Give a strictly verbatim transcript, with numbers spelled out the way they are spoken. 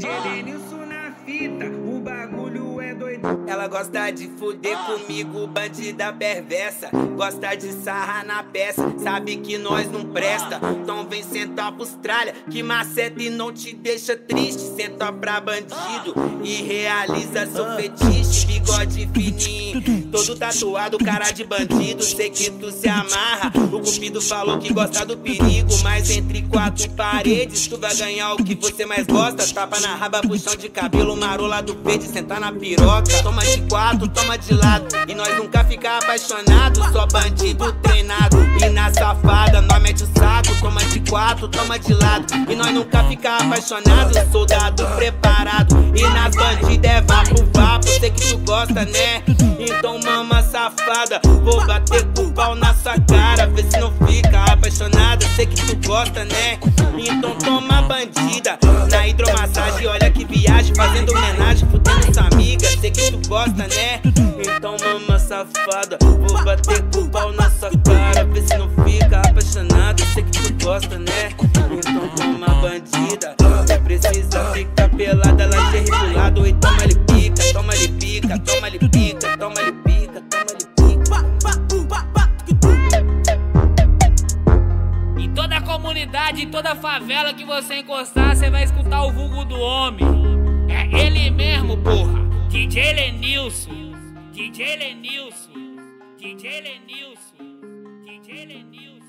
D J Lenilso na fita, o bagulho é doido. Ela gosta de fuder comigo, bandida perversa. Gosta de sarra na peça, sabe que nós não presta. Então vem sentar pros tralha, que maceta e não te deixa triste. Senta pra bandido e realiza seu fetiche. Bigode fininho, todo tatuado, cara de bandido. Sei que tu se amarra, o cupido falou que gosta do perigo. Mas entre quatro paredes, tu vai ganhar o que você mais gosta. Tapa na raba, puxão de cabelo, marola do peito, sentar na piroca. Toma de quatro, toma de lado, e nós nunca fica apaixonado. Só bandido treinado, e na safada nós mete o saco. Toma de quatro, toma de lado, e nós nunca fica apaixonado. Soldado preparado, e nas bandidas é vapo, vapo. Sei que tu gosta, né? Então mama safada, vou bater com o pau na sua cara. Vê se não fica apaixonada, sei que tu gosta, né? Então toma bandida, na hidromassagem, olha que viagem. Fazendo homenagem, fudendo sua amiga, sei que tu gosta, né? Então mama safada, vou bater com o pau na sua cara. Vê se não fica apaixonada, sei que tu gosta, né? Então toma bandida, você precisa ficar pelada. Ela é regulado e toma ele pica, toma ele pica, toma ele pica, toma ele pica, toma ele pica. Em toda a comunidade, em toda a favela que você encostar, você vai escutar o vulgo do homem. É ele mesmo, porra. D J Lenilso, D J Lenilso, D J Lenilso, D J Lenilso.